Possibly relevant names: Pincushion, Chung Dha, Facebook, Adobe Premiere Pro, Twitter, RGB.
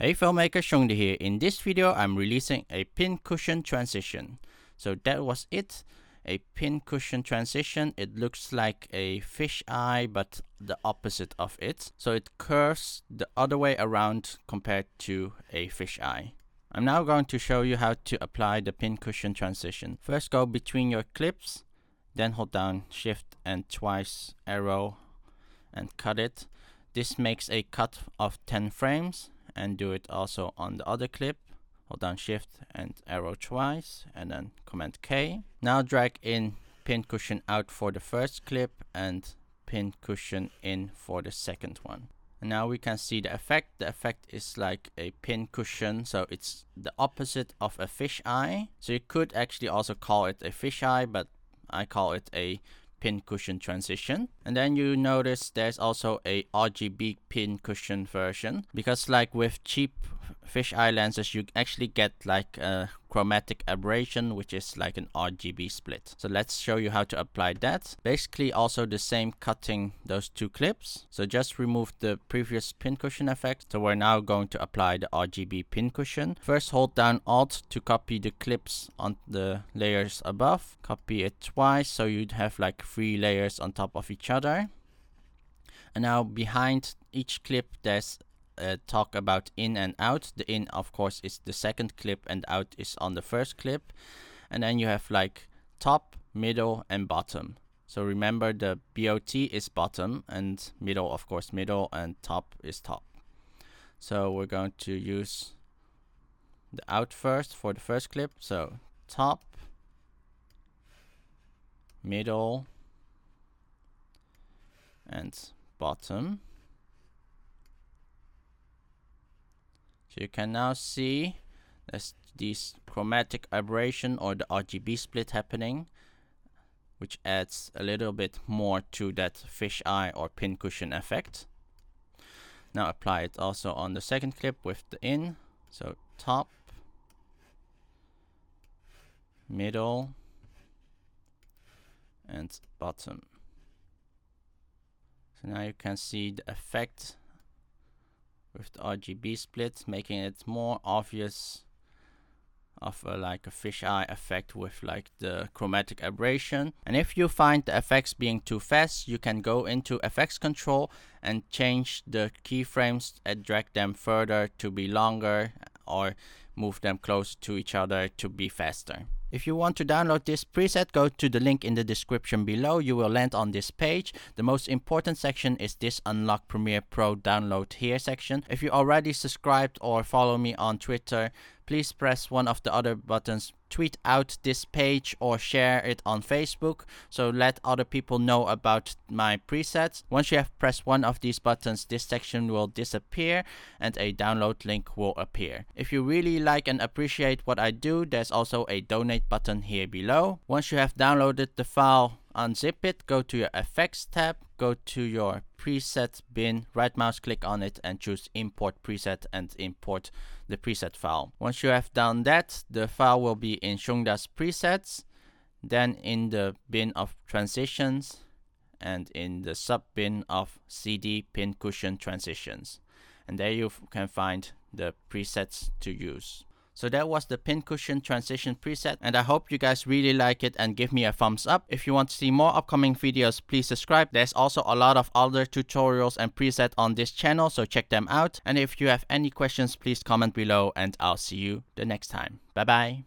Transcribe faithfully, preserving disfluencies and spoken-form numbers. Hey filmmaker, Chung Dha here. In this video, I'm releasing a pincushion transition. So that was it, a pincushion transition. It looks like a fish eye, but the opposite of it. So it curves the other way around compared to a fish eye. I'm now going to show you how to apply the pincushion transition. First, go between your clips, then hold down shift and twice arrow and cut it. This makes a cut of ten frames, and do it also on the other clip. Hold down shift and arrow twice and then command K. Now drag in pincushion out for the first clip and pincushion in for the second one. And now we can see the effect. The effect is like a pincushion, so it's the opposite of a fish eye. So you could actually also call it a fish eye, but I call it a pincushion transition. And then you notice there's also a R G B pincushion version, because like with cheap fisheye lenses, you actually get like a chromatic aberration, which is like an R G B split. So let's show you how to apply that. Basically also the same, cutting those two clips. So just remove the previous pincushion effect. So we're now going to apply the R G B pincushion. First, hold down Alt to copy the clips on the layers above. Copy it twice, so you'd have like three layers on top of each other. And now behind each clip, there's Uh, talk about in and out. The in, of course, is the second clip, and out is on the first clip. And then you have like top, middle, and bottom. So remember, the B O T is bottom, and middle, of course, middle, and top is top. So we're going to use the out first for the first clip. So top, middle, and bottom. You can now see there's this chromatic aberration, or the R G B split, happening, which adds a little bit more to that fisheye or pincushion effect. Now apply it also on the second clip with the in. So top, middle, and bottom. So now you can see the effect with the R G B split, making it more obvious of a, like a fisheye effect with like the chromatic aberration. And if you find the effects being too fast, you can go into effects control and change the keyframes and drag them further to be longer, or move them close to each other to be faster. If you want to download this preset, go to the link in the description below. You will land on this page. The most important section is this Unlock Premiere Pro Download Here section. If you already subscribed or follow me on Twitter, please press one of the other buttons. Tweet out this page or share it on Facebook, so let other people know about my presets. Once you have pressed one of these buttons, this section will disappear and a download link will appear. If you really like and appreciate what I do, there's also a donate button here below. Once you have downloaded the file, unzip it, go to your effects tab, go to your preset bin, right mouse click on it and choose import preset, and import the preset file. Once you have done that, the file will be in Chung Dha's presets, then in the bin of transitions, and in the sub bin of C D pincushion transitions. And there you can find the presets to use. So that was the pincushion transition preset, and I hope you guys really like it and give me a thumbs up. If you want to see more upcoming videos, please subscribe. There's also a lot of other tutorials and presets on this channel, so check them out. And if you have any questions, please comment below, and I'll see you the next time. Bye bye.